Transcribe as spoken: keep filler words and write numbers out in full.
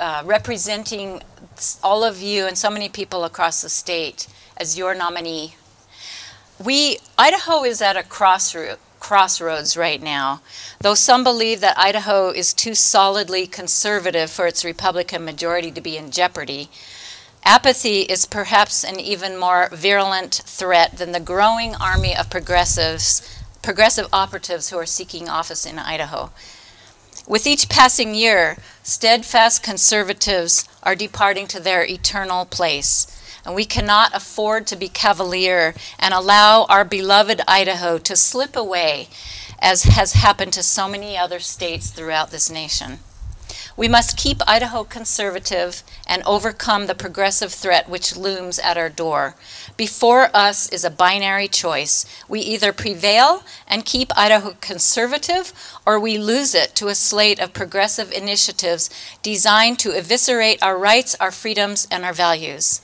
uh, representing all of you and so many people across the state as your nominee. We, Idaho is at a crossroad, crossroads right now. Though some believe that Idaho is too solidly conservative for its Republican majority to be in jeopardy, apathy is perhaps an even more virulent threat than the growing army of progressives, progressive operatives who are seeking office in Idaho. With each passing year, steadfast conservatives are departing to their eternal place, and we cannot afford to be cavalier and allow our beloved Idaho to slip away, as has happened to so many other states throughout this nation. We must keep Idaho conservative and overcome the progressive threat which looms at our door. Before us is a binary choice. We either prevail and keep Idaho conservative, or we lose it to a slate of progressive initiatives designed to eviscerate our rights, our freedoms, and our values.